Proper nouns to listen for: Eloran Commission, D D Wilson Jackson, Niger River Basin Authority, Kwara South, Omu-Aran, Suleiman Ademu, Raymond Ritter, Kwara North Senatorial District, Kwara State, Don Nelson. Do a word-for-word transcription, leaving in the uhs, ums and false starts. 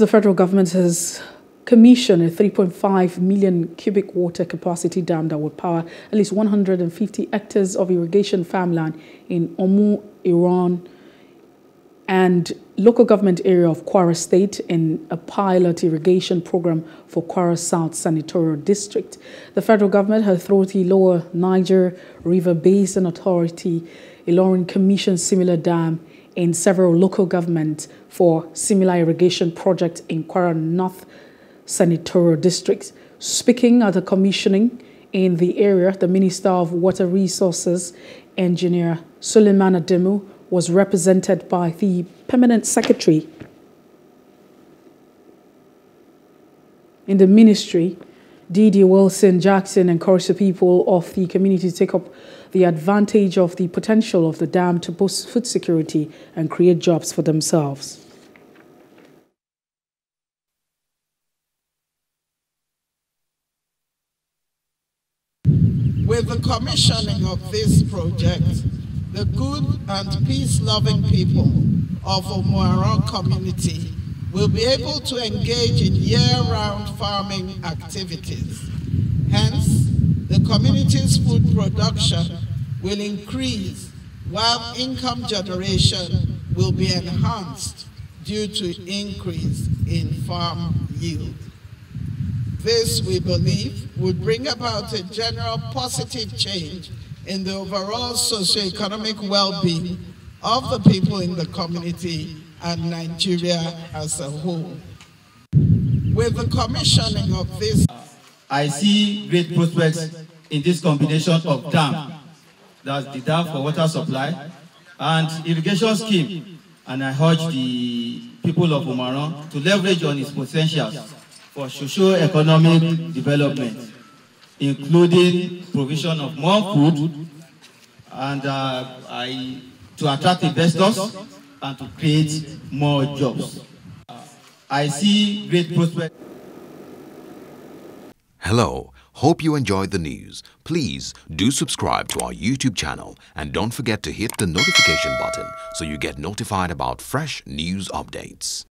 The federal government has commissioned a three point five million cubic water capacity dam that would power at least one hundred fifty hectares of irrigation farmland in Omu-Aran and local government area of Kwara State in a pilot irrigation program for Kwara South Senatorial District. The federal government, her authority, Lower Niger River Basin Authority, Eloran Commission similar dam in several local governments for similar irrigation projects in Kwara North Senatorial District. Speaking at the commissioning in the area, the Minister of Water Resources, Engineer Suleiman Ademu, was represented by the Permanent Secretary in the Ministry, D D Wilson Jackson, encouraged the people of the community to take up the advantage of the potential of the dam to boost food security and create jobs for themselves. With the commissioning of this project, the good and peace-loving people of Omu-Aran community will be able to engage in year-round farming activities. Hence, the community's food production will increase while income generation will be enhanced due to increase in farm yield. This, we believe, would bring about a general positive change in the overall socioeconomic well-being of the people in the community and Nigeria as a whole. With the commissioning of this, I see great prospects in this combination of dam, that's the dam for water supply, and irrigation scheme, and I urge the people of Omu-Aran to leverage on its potentials for socio-economic development, including provision of more food, and uh, I, to attract investors and to create more jobs. I see great prospects. Hello, hope you enjoyed the news. Please do subscribe to our YouTube channel and don't forget to hit the notification button so you get notified about fresh news updates.